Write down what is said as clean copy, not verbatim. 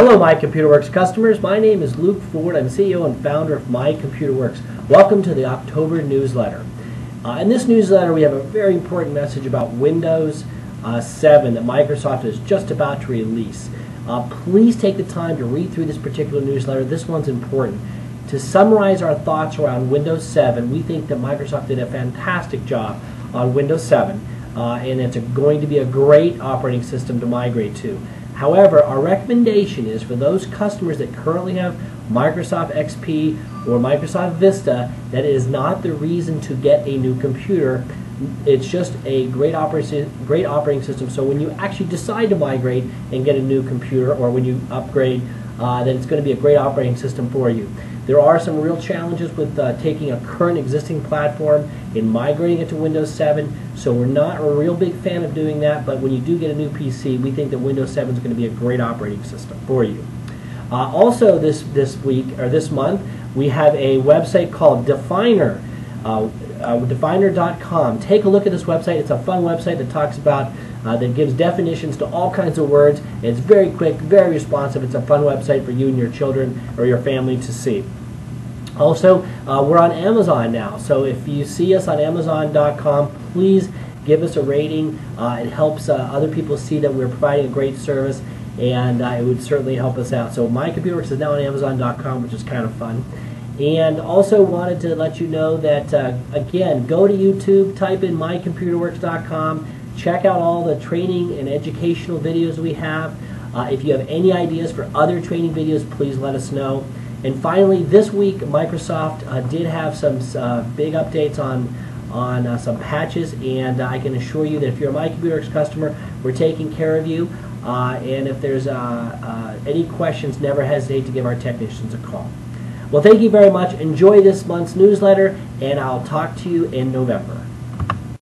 Hello, My Computer Works customers. My name is Luke Ford. I'm CEO and founder of My Computer Works. Welcome to the October newsletter. In this newsletter, we have a very important message about Windows 7 that Microsoft is just about to release. Please take the time to read through this particular newsletter. This one's important. To summarize our thoughts around Windows 7, we think that Microsoft did a fantastic job on Windows 7, and it's going to be a great operating system to migrate to. However, our recommendation is for those customers that currently have Microsoft XP or Microsoft Vista, that is not the reason to get a new computer. It's just a great operating system, so when you actually decide to migrate and get a new computer, or when you upgrade, that it's going to be a great operating system for you. There are some real challenges with taking a current existing platform and migrating it to Windows 7, so we're not a real big fan of doing that, but when you do get a new PC, we think that Windows 7 is going to be a great operating system for you. Also this month, we have a website called Definer, Definer.com. Take a look at this website. It's a fun website that talks about that gives definitions to all kinds of words. It's very quick, very responsive. It's a fun website for you and your children or your family to see. Also, we're on Amazon now, so if you see us on Amazon.com, please give us a rating. It helps other people see that we're providing a great service, and it would certainly help us out. So My Computer Works is now on Amazon.com, which is kind of fun. And also wanted to let you know that, again, go to YouTube, type in MyComputerWorks.com, check out all the training and educational videos we have. If you have any ideas for other training videos, please let us know. And finally, this week, Microsoft did have some big updates on some patches, and I can assure you that if you're a My Computer Works customer, we're taking care of you. And if there's any questions, never hesitate to give our technicians a call. Well, thank you very much. Enjoy this month's newsletter, and I'll talk to you in November.